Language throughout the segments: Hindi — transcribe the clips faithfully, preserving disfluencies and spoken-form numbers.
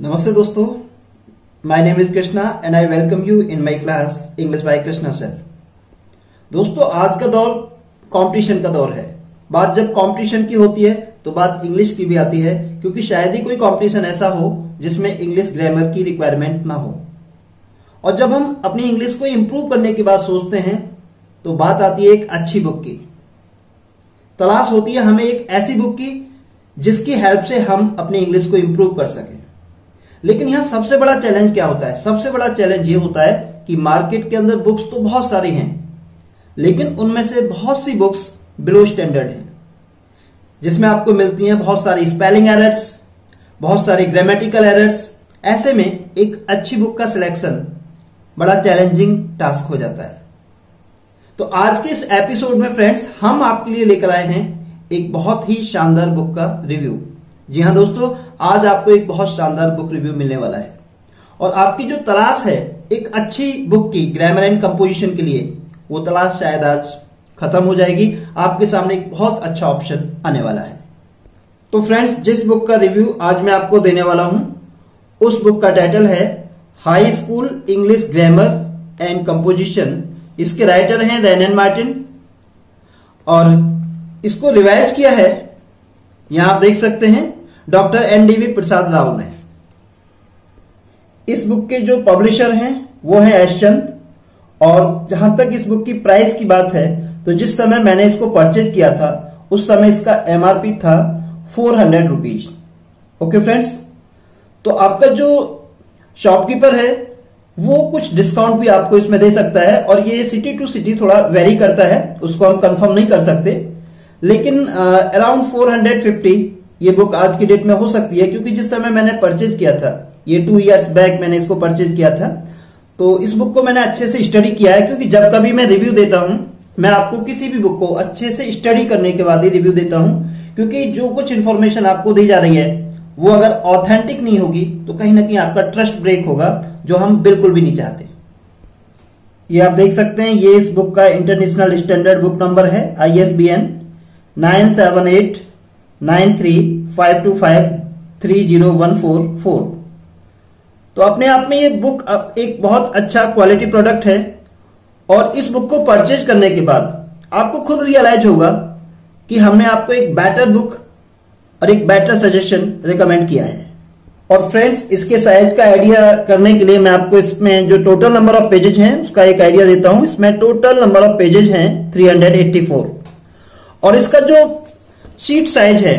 नमस्ते दोस्तों, my name is Krishna and I welcome you in my class English by Krishna sir. दोस्तों, आज का दौर कंपटीशन का दौर है। बात जब कंपटीशन की होती है तो बात इंग्लिश की भी आती है, क्योंकि शायद ही कोई कंपटीशन ऐसा हो जिसमें इंग्लिश ग्रामर की रिक्वायरमेंट ना हो। और जब हम अपनी इंग्लिश को इम्प्रूव करने की बात सोचते हैं तो बात आती है एक अच्छी बुक की। तलाश होती है हमें एक ऐसी बुक की जिसकी हेल्प से हम अपनी इंग्लिश को इम्प्रूव कर सकें। लेकिन यहां सबसे बड़ा चैलेंज क्या होता है? सबसे बड़ा चैलेंज ये होता है कि मार्केट के अंदर बुक्स तो बहुत सारी हैं, लेकिन उनमें से बहुत सी बुक्स बिलो स्टैंडर्ड हैं, जिसमें आपको मिलती हैं बहुत सारी स्पेलिंग एरर्स, बहुत सारे ग्रामेटिकल एरर्स। ऐसे में एक अच्छी बुक का सिलेक्शन बड़ा चैलेंजिंग टास्क हो जाता है। तो आज के इस एपिसोड में फ्रेंड्स, हम आपके लिए लेकर आए हैं एक बहुत ही शानदार बुक का रिव्यू। जी हाँ दोस्तों, आज आपको एक बहुत शानदार बुक रिव्यू मिलने वाला है और आपकी जो तलाश है एक अच्छी बुक की ग्रामर एंड कंपोजिशन के लिए, वो तलाश शायद आज खत्म हो जाएगी। आपके सामने एक बहुत अच्छा ऑप्शन आने वाला है। तो फ्रेंड्स, जिस बुक का रिव्यू आज मैं आपको देने वाला हूं उस बुक का टाइटल है high school English grammar and composition. इसके राइटर हैं रेन एंड मार्टिन और इसको रिवाइज किया है, यहां आप देख सकते हैं, doctor N D V Prasad Rao ने। इस बुक के जो पब्लिशर हैं वो है अशंत। और जहां तक इस बुक की प्राइस की बात है तो जिस समय मैंने इसको परचेज किया था उस समय इसका एम आर पी था four hundred rupees. Okay friends, तो आपका जो शॉपकीपर है वो कुछ डिस्काउंट भी आपको इसमें दे सकता है। और ये सिटी टू सिटी थोड़ा वेरी करता है, उसको हम कंफर्म नहीं कर सकते, लेकिन अराउंड फोर हंड्रेड फिफ्टी ये बुक आज की डेट में हो सकती है, क्योंकि जिस समय मैंने परचेज किया था, ये टू इयर्स बैक मैंने इसको परचेज किया था। तो इस बुक को मैंने अच्छे से स्टडी किया है, क्योंकि जब कभी मैं रिव्यू देता हूं, मैं आपको किसी भी बुक को अच्छे से स्टडी करने के बाद ही रिव्यू देता हूं, क्योंकि जो कुछ इन्फॉर्मेशन आपको दी जा रही है वो अगर ऑथेंटिक नहीं होगी तो कहीं ना कहीं आपका ट्रस्ट ब्रेक होगा, जो हम बिल्कुल भी नहीं चाहते। ये आप देख सकते हैं, ये इस बुक का इंटरनेशनल स्टैंडर्ड बुक नंबर है I S B N nine seven eight nine three five two five three zero one four four. तो अपने आप में ये बुक अब एक बहुत अच्छा क्वालिटी प्रोडक्ट है। और इस बुक को परचेज करने के बाद आपको खुद रियलाइज होगा कि हमने आपको एक बेटर बुक और एक बेटर सजेशन रिकमेंड किया है। और फ्रेंड्स, इसके साइज का आइडिया करने के लिए मैं आपको इसमें जो टोटल नंबर ऑफ पेजेज हैं उसका एक आइडिया देता हूं। इसमें टोटल नंबर ऑफ पेजेज हैं थ्री हंड्रेड एट्टी फोर। और इसका जो शीट साइज है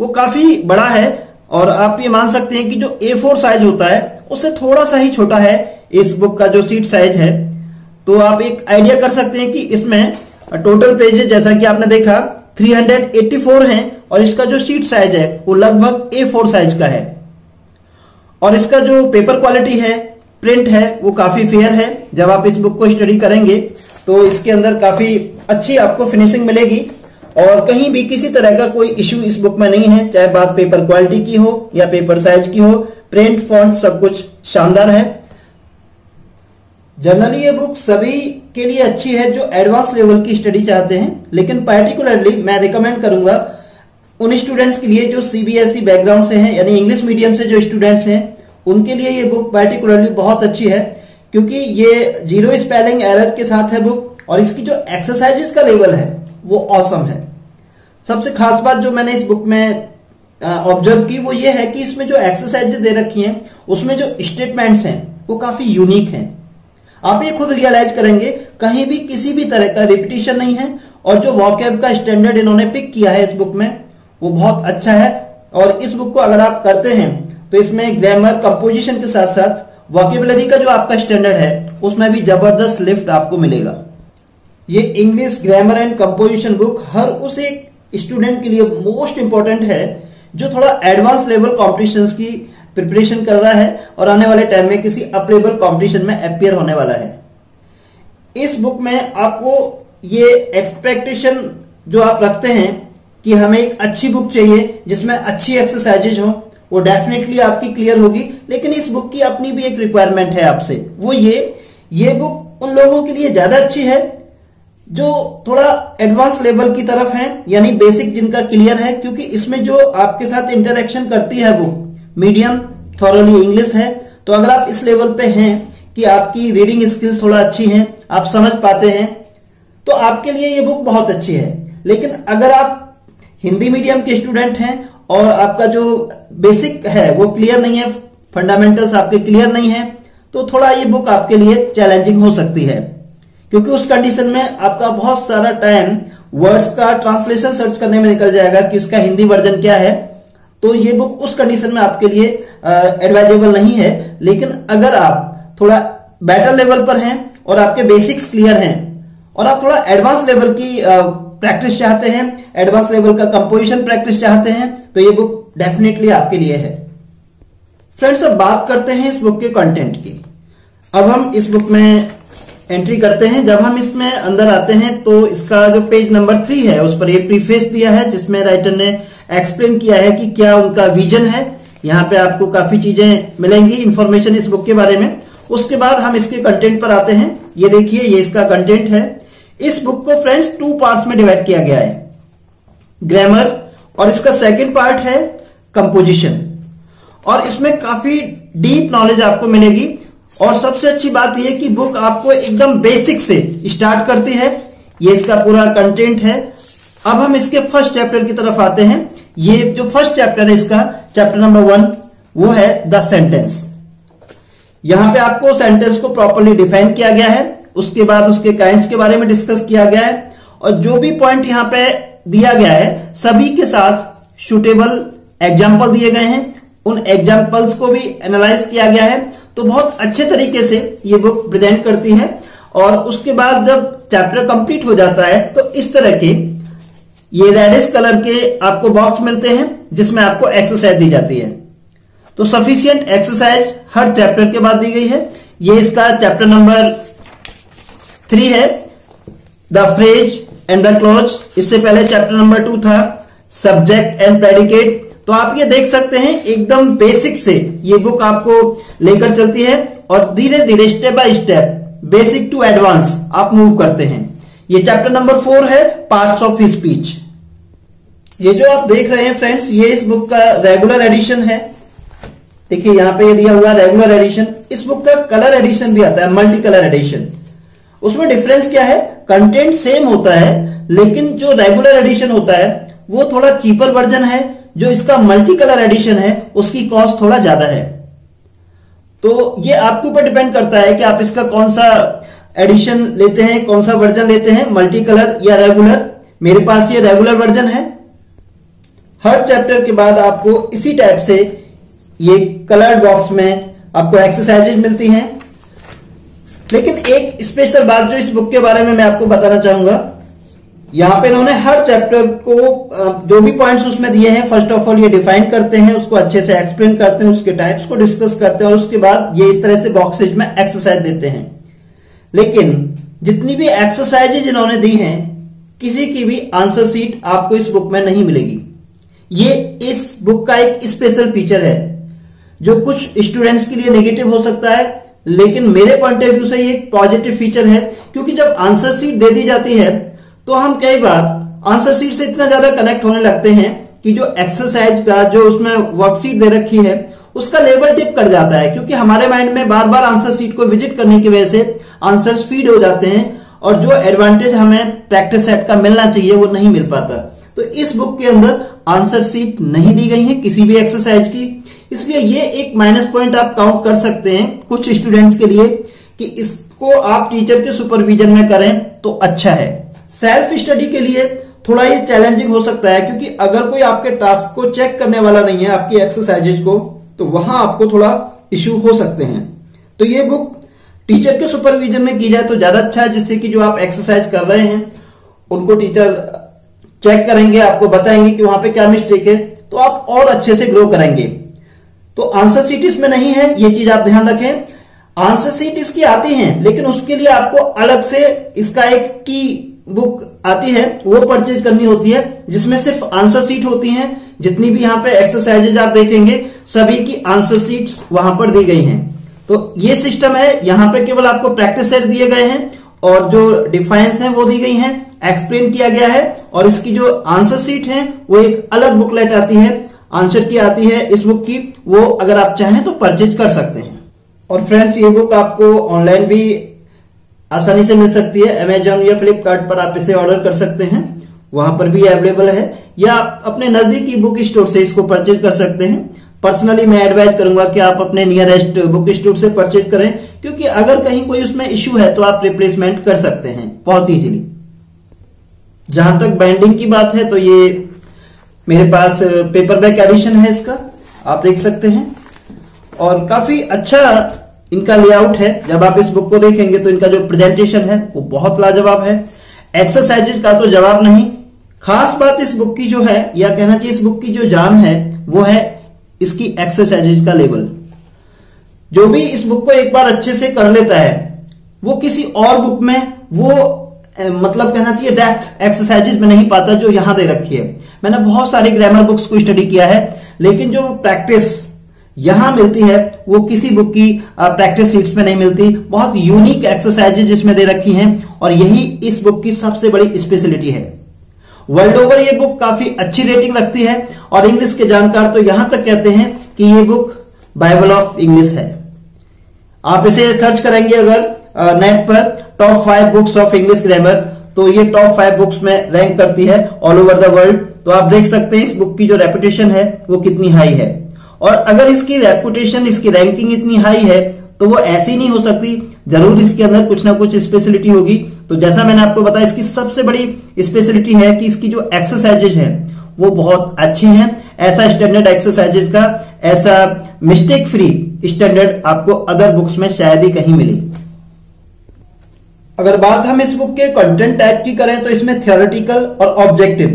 वो काफी बड़ा है, और आप ये मान सकते हैं कि जो ए फोर साइज होता है उससे थोड़ा सा ही छोटा है इस बुक का जो शीट साइज है। तो आप एक आइडिया कर सकते हैं कि इसमें टोटल पेजेस, जैसा कि आपने देखा, थ्री हंड्रेड एट्टी फोर हैं और इसका जो शीट साइज है वो लगभग ए फोर साइज का है। और इसका जो पेपर क्वालिटी है, प्रिंट है, वो काफी फेयर है। जब आप इस बुक को स्टडी करेंगे तो इसके अंदर काफी अच्छी आपको फिनिशिंग मिलेगी और कहीं भी किसी तरह का कोई इश्यू इस बुक में नहीं है, चाहे बात पेपर क्वालिटी की हो या पेपर साइज की हो। प्रिंट, फॉन्ट, सब कुछ शानदार है। जनरली ये बुक सभी के लिए अच्छी है जो एडवांस लेवल की स्टडी चाहते हैं, लेकिन पर्टिकुलरली मैं रिकमेंड करूंगा उन स्टूडेंट्स के लिए जो C B S E background से हैं, यानी इंग्लिश मीडियम से जो स्टूडेंट्स हैं उनके लिए ये बुक पर्टिकुलरली बहुत अच्छी है, क्योंकि ये जीरो स्पेलिंग एरर के साथ है बुक। और इसकी जो एक्सरसाइजेस का लेवल है वो ऑसम है। सबसे खास बात जो मैंने इस बुक में ऑब्जर्व की वो ये है कि इसमें जो एक्सरसाइजेस दे रखी हैं उसमें जो स्टेटमेंट्स हैं वो काफी यूनिक हैं। आप ये खुद रियलाइज करेंगे, कहीं भी किसी भी तरह का रिपीटिशन नहीं है। और जो वॉकैब का स्टैंडर्ड इन्होंने पिक किया है इस बुक में वो बहुत अच्छा है। और इस बुक को अगर आप करते हैं तो इसमें ग्रामर, कंपोजिशन के साथ साथ वॉकेबुलरी का जो आपका स्टैंडर्ड है उसमें भी जबरदस्त लिफ्ट आपको मिलेगा। ये English grammar and composition book हर उस एक स्टूडेंट के लिए मोस्ट इंपॉर्टेंट है जो थोड़ा एडवांस लेवल कॉम्पिटिशन्स की प्रिपरेशन कर रहा है और आने वाले टाइम में किसी अप लेवल कॉम्पिटिशन में अपीयर होने वाला है। इस बुक में आपको ये एक्सपेक्टेशन जो आप रखते हैं कि हमें एक अच्छी बुक चाहिए जिसमें अच्छी एक्सरसाइजेज हो, वो डेफिनेटली आपकी क्लियर होगी। लेकिन इस बुक की अपनी भी एक रिक्वायरमेंट है आपसे, वो ये ये बुक उन लोगों के लिए ज्यादा अच्छी है जो थोड़ा एडवांस लेवल की तरफ है, यानी बेसिक जिनका क्लियर है, क्योंकि इसमें जो आपके साथ इंटरेक्शन करती है बुक मीडियम थॉरली इंग्लिश है। तो अगर आप इस लेवल पे हैं कि आपकी रीडिंग स्किल्स थोड़ा अच्छी हैं, आप समझ पाते हैं, तो आपके लिए ये बुक बहुत अच्छी है। लेकिन अगर आप हिंदी मीडियम के स्टूडेंट हैं और आपका जो बेसिक है वो क्लियर नहीं है, फंडामेंटल्स आपके क्लियर नहीं है, तो थोड़ा ये बुक आपके लिए चैलेंजिंग हो सकती है, क्योंकि उस कंडीशन में आपका बहुत सारा टाइम वर्ड्स का ट्रांसलेशन सर्च करने में निकल जाएगा कि इसका हिंदी वर्जन क्या है। तो ये बुक उस कंडीशन में आपके लिए एडवाइजेबल नहीं है। लेकिन अगर आप थोड़ा बेटर लेवल पर हैं और आपके बेसिक्स क्लियर हैं और आप थोड़ा एडवांस लेवल की प्रैक्टिस चाहते हैं, एडवांस लेवल का कंपोजिशन प्रैक्टिस चाहते हैं, तो ये बुक डेफिनेटली आपके लिए है। फ्रेंड्स, अब बात करते हैं इस बुक के कंटेंट की। अब हम इस बुक में एंट्री करते हैं। जब हम इसमें अंदर आते हैं तो इसका जो पेज नंबर थ्री है उस पर एक प्रीफेस दिया है, जिसमें राइटर ने एक्सप्लेन किया है कि क्या उनका विजन है। यहाँ पे आपको काफी चीजें मिलेंगी, इंफॉर्मेशन इस बुक के बारे में। उसके बाद हम इसके कंटेंट पर आते हैं। ये देखिए, ये इसका कंटेंट है। इस बुक को फ्रेंड्स टू पार्ट्स में डिवाइड किया गया है, ग्रामर और इसका सेकेंड पार्ट है कंपोजिशन। और इसमें काफी डीप नॉलेज आपको मिलेगी। और सबसे अच्छी बात यह कि बुक आपको एकदम बेसिक से स्टार्ट करती है। ये इसका पूरा कंटेंट है। अब हम इसके फर्स्ट चैप्टर की तरफ आते हैं। ये जो फर्स्ट चैप्टर है इसका, चैप्टर नंबर वन, वो है द सेंटेंस। यहां पे आपको सेंटेंस को प्रॉपरली डिफाइन किया गया है। उसके बाद उसके काइंड्स के बारे में डिस्कस किया गया है और जो भी पॉइंट यहाँ पे दिया गया है सभी के साथ सुटेबल एग्जाम्पल दिए गए हैं। उन एग्जाम्पल्स को भी एनालाइज किया गया है। तो बहुत अच्छे तरीके से ये बुक प्रेजेंट करती है। और उसके बाद जब चैप्टर कंप्लीट हो जाता है तो इस तरह के ये रेडिश कलर के आपको बॉक्स मिलते हैं, जिसमें आपको एक्सरसाइज दी जाती है। तो सफिशिएंट एक्सरसाइज हर चैप्टर के बाद दी गई है। ये इसका चैप्टर नंबर थ्री है, the phrase and the clause. इससे पहले चैप्टर नंबर टू था, सब्जेक्ट एंड प्रेडिकेट। तो आप ये देख सकते हैं एकदम बेसिक से ये बुक आपको लेकर चलती है और धीरे धीरे step by step basic to advance आप मूव करते हैं। ये चैप्टर नंबर फोर है, पार्ट्स ऑफ स्पीच। ये जो आप देख रहे हैं फ्रेंड्स, ये इस बुक का रेगुलर एडिशन है। देखिए यहाँ पे ये दिया हुआ रेगुलर एडिशन। इस बुक का कलर एडिशन भी आता है, मल्टी कलर एडिशन। उसमें डिफरेंस क्या है? कंटेंट सेम होता है, लेकिन जो रेगुलर एडिशन होता है वो थोड़ा चीपर वर्जन है। जो इसका मल्टी कलर एडिशन है उसकी कॉस्ट थोड़ा ज्यादा है। तो ये आपके ऊपर डिपेंड करता है कि आप इसका कौन सा एडिशन लेते हैं, कौन सा वर्जन लेते हैं, मल्टी कलर या रेगुलर। मेरे पास ये रेगुलर वर्जन है। हर चैप्टर के बाद आपको इसी टाइप से ये कलर्ड बॉक्स में आपको एक्सरसाइजेज मिलती हैं। लेकिन एक स्पेशल बात जो इस बुक के बारे में मैं आपको बताना चाहूंगा, यहाँ पे इन्होंने हर चैप्टर को जो भी पॉइंट्स उसमें दिए हैं, फर्स्ट ऑफ ऑल ये डिफाइन करते हैं, उसको अच्छे से एक्सप्लेन करते हैं, उसके टाइप्स को डिस्कस करते हैं और उसके बाद ये इस तरह से बॉक्सेज में एक्सरसाइज देते हैं। लेकिन जितनी भी एक्सरसाइजेज इन्होंने दी हैं, किसी की भी आंसर शीट आपको इस बुक में नहीं मिलेगी। ये इस बुक का एक स्पेशल फीचर है, जो कुछ स्टूडेंट्स के लिए नेगेटिव हो सकता है, लेकिन मेरे पॉइंट ऑफ व्यू से ये एक पॉजिटिव फीचर है। क्योंकि जब आंसर शीट दे दी जाती है तो हम कई बार आंसर शीट से इतना ज्यादा कनेक्ट होने लगते हैं कि जो एक्सरसाइज का जो उसमें वर्कशीट दे रखी है उसका लेवल डिप कर जाता है, क्योंकि हमारे माइंड में बार बार आंसर शीट को विजिट करने की वजह से आंसर्स फीड हो जाते हैं और जो एडवांटेज हमें प्रैक्टिस सेट का मिलना चाहिए वो नहीं मिल पाता। तो इस बुक के अंदर आंसर शीट नहीं दी गई है किसी भी एक्सरसाइज की, इसलिए ये एक माइनस पॉइंट आप काउंट कर सकते हैं कुछ स्टूडेंट्स के लिए कि इसको आप टीचर के सुपरविजन में करें तो अच्छा है। सेल्फ स्टडी के लिए थोड़ा ये चैलेंजिंग हो सकता है, क्योंकि अगर कोई आपके टास्क को चेक करने वाला नहीं है, आपकी एक्सरसाइजेज को, तो वहां आपको थोड़ा इश्यू हो सकते हैं। तो ये बुक टीचर के सुपरविजन में की जाए तो ज्यादा अच्छा है, जिससे कि जो आप एक्सरसाइज कर रहे हैं उनको टीचर चेक करेंगे, आपको बताएंगे कि वहां पे क्या मिस्टेक है, तो आप और अच्छे से ग्रो करेंगे। तो आंसर शीट इसमें नहीं है, ये चीज आप ध्यान रखें। आंसर शीट इसकी आती है, लेकिन उसके लिए आपको अलग से इसका एक की बुक आती है, वो परचेज करनी होती है, जिसमें सिर्फ आंसर शीट होती हैं। जितनी भी यहाँ पे एक्सरसाइजेज आप देखेंगे सभी की आंसर शीट्स वहां पर दी गई हैं। तो ये सिस्टम है, यहाँ पे केवल आपको प्रैक्टिस सेट दिए गए हैं और जो डिफाइंस हैं वो दी गई हैं, एक्सप्लेन किया गया है और इसकी जो आंसर शीट है वो एक अलग बुकलेट आती है। आंसर की आती है इस बुक की, वो अगर आप चाहें तो परचेज कर सकते हैं। और फ्रेंड्स, ये बुक आपको ऑनलाइन भी आसानी से मिल सकती है, अमेजॉन या फ्लिपकार्ट पर आप इसे ऑर्डर कर सकते हैं, वहां पर भी अवेलेबल है, या आप अपने नजदीकी बुक स्टोर से इसको परचेज कर सकते हैं। पर्सनली मैं एडवाइज करूंगा कि आप अपने नियरेस्ट बुक स्टोर से परचेज करें, क्योंकि अगर कहीं कोई उसमें इश्यू है तो आप रिप्लेसमेंट कर सकते हैं बहुत इजीली। जहां तक बाइंडिंग की बात है तो ये मेरे पास पेपरबैक एडिशन है इसका, आप देख सकते हैं, और काफी अच्छा इनका लेआउट है। जब आप इस बुक को देखेंगे तो इनका जो प्रेजेंटेशन है वो बहुत लाजवाब है, एक्सरसाइजेज का तो जवाब नहीं। खास बात इस बुक की जो है, या कहना चाहिए इस बुक की जो जान है, वो है इसकी एक्सरसाइजेज का लेवल। जो भी इस बुक को एक बार अच्छे से कर लेता है वो किसी और बुक में वो ए, मतलब कहना चाहिए डेप्थ एक्सरसाइजेज में नहीं पाता जो यहां दे रखी है। मैंने बहुत सारी ग्रामर बुक्स को स्टडी किया है, लेकिन जो प्रैक्टिस यहां मिलती है वो किसी बुक की प्रैक्टिस शीट्स में नहीं मिलती। बहुत यूनिक एक्सरसाइजेज इसमें दे रखी हैं और यही इस बुक की सबसे बड़ी स्पेशलिटी है। वर्ल्ड ओवर ये बुक काफी अच्छी रेटिंग रखती है और इंग्लिश के जानकार तो यहां तक कहते हैं कि ये बुक बाइबल ऑफ इंग्लिश है। आप इसे सर्च करेंगे अगर नेट पर top five books of English grammar, तो ये टॉप फाइव बुक्स में रैंक करती है ऑल ओवर द वर्ल्ड। तो आप देख सकते हैं इस बुक की जो रेपुटेशन है वो कितनी हाई है, और अगर इसकी रेपुटेशन, इसकी रैंकिंग इतनी हाई है तो वो ऐसी नहीं हो सकती, जरूर इसके अंदर कुछ ना कुछ स्पेशलिटी होगी। तो जैसा मैंने आपको बताया, इसकी सबसे बड़ी स्पेशलिटी है कि इसकी जो एक्सरसाइजेज हैं वो बहुत अच्छी हैं। ऐसा स्टैंडर्ड एक्सरसाइजेज का, ऐसा मिस्टेक फ्री स्टैंडर्ड आपको अदर बुक्स में शायद ही कहीं मिले। अगर बात हम इस बुक के कंटेंट टाइप की करें तो इसमें थियोरेटिकल और ऑब्जेक्टिव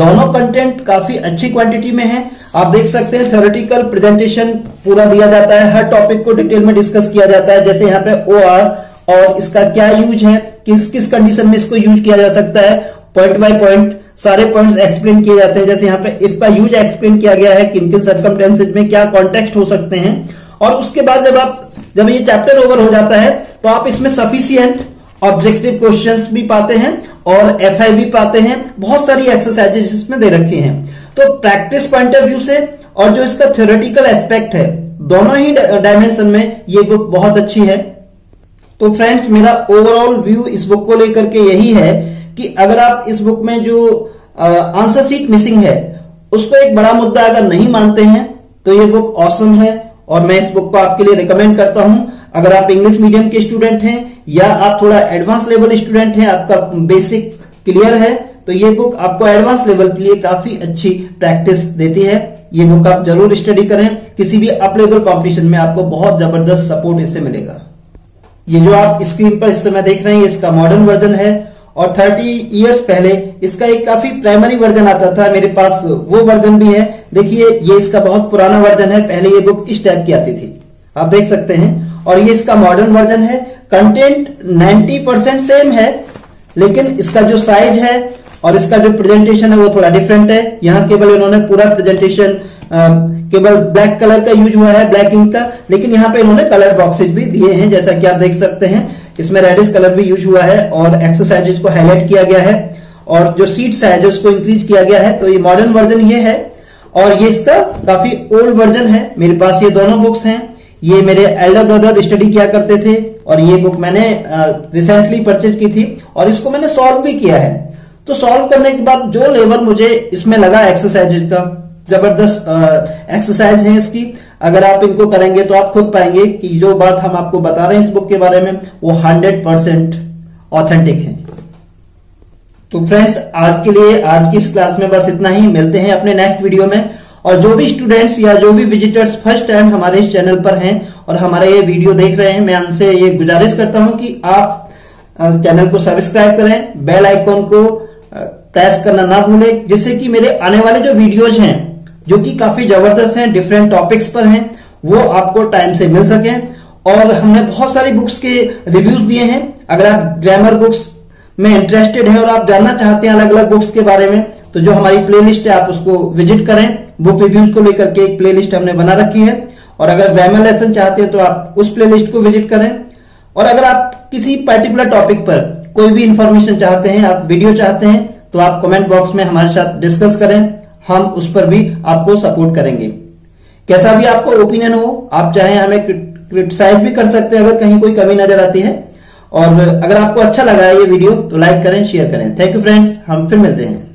दोनों कंटेंट काफी अच्छी क्वांटिटी में है। आप देख सकते हैं थ्योरेटिकल प्रेजेंटेशन पूरा दिया जाता है, हर टॉपिक को डिटेल में डिस्कस किया जाता है, जैसे यहाँ पे ओ आर और इसका क्या यूज है, किस किस कंडीशन में इसको यूज किया जा सकता है, पॉइंट बाय पॉइंट सारे पॉइंट्स एक्सप्लेन किए जाते हैं। जैसे यहाँ पे इफ का यूज एक्सप्लेन किया गया है, किन किन सर्कमस्टेंसेज में क्या कॉन्टेक्स्ट हो सकते हैं। और उसके बाद जब आप जब ये चैप्टर ओवर हो जाता है तो आप इसमें सफिशियंट ऑब्जेक्टिव क्वेश्चंस भी पाते हैं और एफआई भी पाते हैं, बहुत सारी एक्सरसाइजेस इसमें दे रखी हैं। तो प्रैक्टिस पॉइंट ऑफ व्यू से और जो इसका थ्योरेटिकल एस्पेक्ट है, दोनों ही डायमेंशन में ये बुक बहुत अच्छी है। तो फ्रेंड्स, मेरा ओवरऑल व्यू इस बुक को लेकर के यही है कि अगर आप इस बुक में जो आंसर शीट मिसिंग है उसको एक बड़ा मुद्दा अगर नहीं मानते हैं तो ये बुक ऑसम है, और मैं इस बुक को आपके लिए रिकमेंड करता हूं। अगर आप इंग्लिश मीडियम के स्टूडेंट हैं या आप थोड़ा एडवांस लेवल स्टूडेंट हैं, आपका बेसिक क्लियर है, तो ये बुक आपको एडवांस लेवल के लिए काफी अच्छी प्रैक्टिस देती है। ये बुक आप जरूर स्टडी करें, किसी भी अप लेवल कॉम्पिटिशन में आपको बहुत जबरदस्त सपोर्ट इससे मिलेगा। ये जो आप स्क्रीन पर इस समय देख रहे हैं, इसका मॉडर्न वर्जन है, और तीस इयर्स पहले इसका एक काफी प्राइमरी वर्जन आता था, मेरे पास वो वर्जन भी है। देखिए, ये इसका बहुत पुराना वर्जन है, पहले ये बुक इस टाइप की आती थी, आप देख सकते हैं, और ये इसका मॉडर्न वर्जन है। कंटेंट नब्बे परसेंट सेम है, लेकिन इसका जो साइज है और इसका जो प्रेजेंटेशन है वो थोड़ा डिफरेंट है। यहाँ केवल इन्होंने पूरा प्रेजेंटेशन केवल ब्लैक कलर का यूज हुआ है, ब्लैक इंक का, लेकिन यहाँ पे इन्होंने कलर बॉक्सेज भी दिए हैं, जैसा कि आप देख सकते हैं। इसमें रेडिश कलर भी यूज हुआ है और एक्सरसाइजेज को हाईलाइट किया गया है और जो सीट साइज है उसको इंक्रीज किया गया है। तो ये मॉडर्न वर्जन ये है और ये इसका काफी ओल्ड वर्जन है। मेरे पास ये दोनों बुक्स हैं, ये मेरे एल्डर ब्रदर स्टडी किया करते थे और ये बुक मैंने रिसेंटली परचेज की थी और इसको मैंने सॉल्व भी किया है। तो सॉल्व करने के बाद जो लेवल मुझे इसमें लगा एक्सरसाइजेज का, जबरदस्त एक्सरसाइज है इसकी, अगर आप इनको करेंगे तो आप खुद पाएंगे कि जो बात हम आपको बता रहे हैं इस बुक के बारे में वो हंड्रेड परसेंट ऑथेंटिक है। तो फ्रेंड्स, आज के लिए आज की इस क्लास में बस इतना ही। मिलते हैं अपने नेक्स्ट वीडियो में। और जो भी स्टूडेंट्स या जो भी विजिटर्स फर्स्ट टाइम हमारे इस चैनल पर हैं और हमारा ये वीडियो देख रहे हैं, मैं उनसे ये गुजारिश करता हूं कि आप चैनल को सब्सक्राइब करें, बेल आइकॉन को प्रेस करना ना भूलें, जिससे कि मेरे आने वाले जो वीडियोज हैं, जो कि काफी जबरदस्त हैं, डिफरेंट टॉपिक्स पर हैं, वो आपको टाइम से मिल सके। और हमने बहुत सारी बुक्स के रिव्यूज दिए हैं, अगर आप ग्रामर बुक्स में इंटरेस्टेड है और आप जानना चाहते हैं अलग अलग बुक्स के बारे में, तो जो हमारी प्लेलिस्ट है आप उसको विजिट करें। बुक रिव्यूज को लेकर के एक प्लेलिस्ट हमने बना रखी है, और अगर ग्रामर लेसन चाहते हैं तो आप उस प्लेलिस्ट को विजिट करें। और अगर आप किसी पर्टिकुलर टॉपिक पर कोई भी इंफॉर्मेशन चाहते हैं, आप वीडियो चाहते हैं, तो आप कमेंट बॉक्स में हमारे साथ डिस्कस करें। हम उस पर भी आपको सपोर्ट करेंगे। कैसा भी आपको ओपिनियन हो, आप चाहे हमें क्रिटिसाइज भी कर सकते हैं अगर कहीं कोई कमी नजर आती है। और अगर आपको अच्छा लगा है ये वीडियो तो लाइक करें, शेयर करें। थैंक यू फ्रेंड्स, हम फिर मिलते हैं।